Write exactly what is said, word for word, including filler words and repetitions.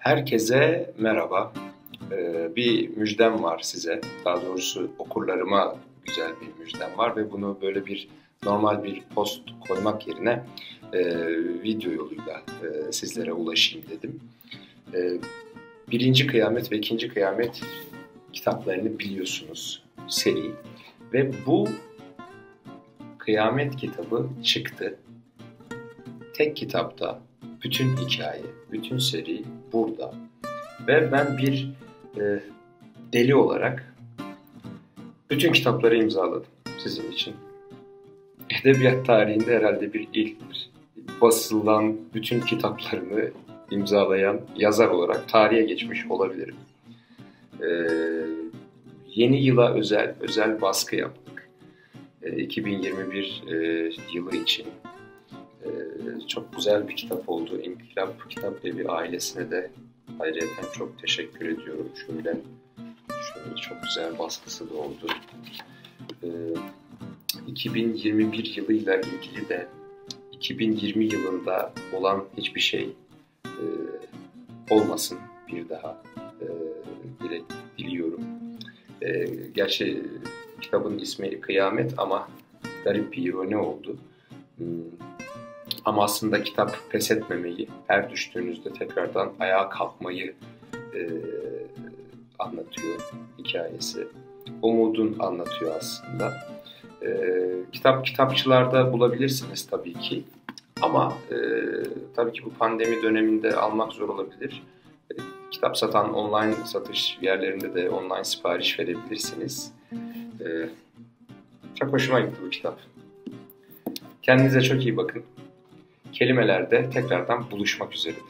Herkese merhaba. Ee, bir müjdem var size. Daha doğrusu okurlarıma güzel bir müjdem var ve bunu böyle bir normal bir post koymak yerine e, video yoluyla e, sizlere ulaşayım dedim. E, Birinci Kıyamet ve İkinci Kıyamet kitaplarını biliyorsunuz, seri. Ve bu Kıyamet kitabı çıktı. Tek kitapta bütün hikaye, bütün seri burada. Ve ben bir e, deli olarak bütün kitapları imzaladım sizin için. Edebiyat tarihinde herhalde bir ilktir. Basılan bütün kitaplarını imzalayan yazar olarak tarihe geçmiş olabilirim. E, yeni yıla özel özel baskı yaptık. E, iki bin yirmi bir e, yılı için. Çok güzel bir kitap oldu. İnkılap Kitabevi ailesine de ayrıca çok teşekkür ediyorum. Şöyle, şöyle çok güzel baskısı da oldu. Ee, iki bin yirmi bir yılıyla ilgili de iki bin yirmi yılında olan hiçbir şey e, olmasın bir daha e, bile diliyorum. E, gerçi kitabın ismi Kıyamet ama garip bir ironi oldu. Hmm. Ama aslında kitap pes etmemeyi, her düştüğünüzde tekrardan ayağa kalkmayı e, anlatıyor hikayesi. Umudun anlatıyor aslında. E, kitap kitapçılarda bulabilirsiniz tabii ki. Ama e, tabii ki bu pandemi döneminde almak zor olabilir. E, kitap satan online satış yerlerinde de online sipariş verebilirsiniz. E, çok hoşuma gitti bu kitap. Kendinize çok iyi bakın. Kelimelerde tekrardan buluşmak üzeredir.